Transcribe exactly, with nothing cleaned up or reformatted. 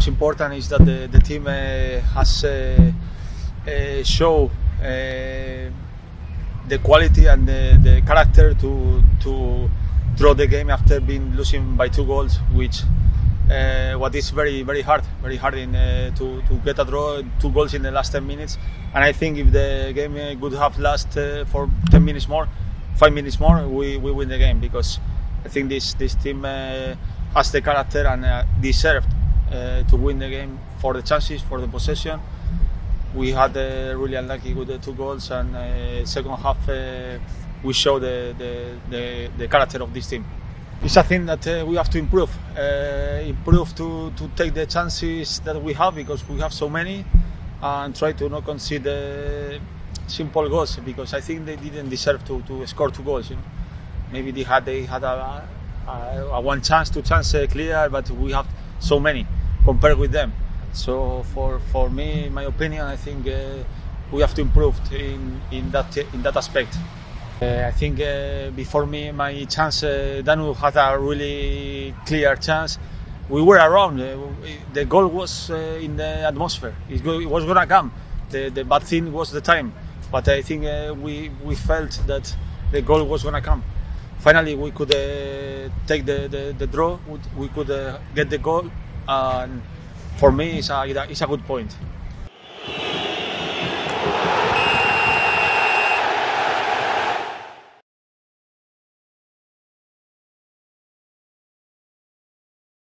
most important is that the, the team uh, has uh, uh, shown uh, the quality and the, the character to, to draw the game after being losing by two goals, which uh, what is very very hard, very hard in, uh, to, to get a draw, two goals in the last ten minutes. And I think if the game uh, would have lasted uh, for ten minutes more, five minutes more, we, we win the game, because I think this, this team uh, has the character and uh, deserved uh, to win the game for the chances, for the possession. We had uh, really unlucky with the two goals, and uh, second half uh, we show the, the, the, the character of this team. It's something that uh, we have to improve, uh, improve to, to take the chances that we have, because we have so many, and try to not concede simple goals, because I think they didn't deserve to, to score two goals. You know? Maybe they had they had a, a, a one chance, two chances clear, but we have so many compared with them. So for for me, in my opinion, I think uh, we have to improve in in that in that aspect. Uh, I think uh, before me, my chance, uh, Danu had a really clear chance. We were around. Uh, the goal was uh, in the atmosphere. It, go, it was gonna come. The, the bad thing was the time, but I think uh, we we felt that the goal was gonna come. Finally, we could uh, take the, the, the draw, we could uh, get the goal, and for me it's a, it's a good point.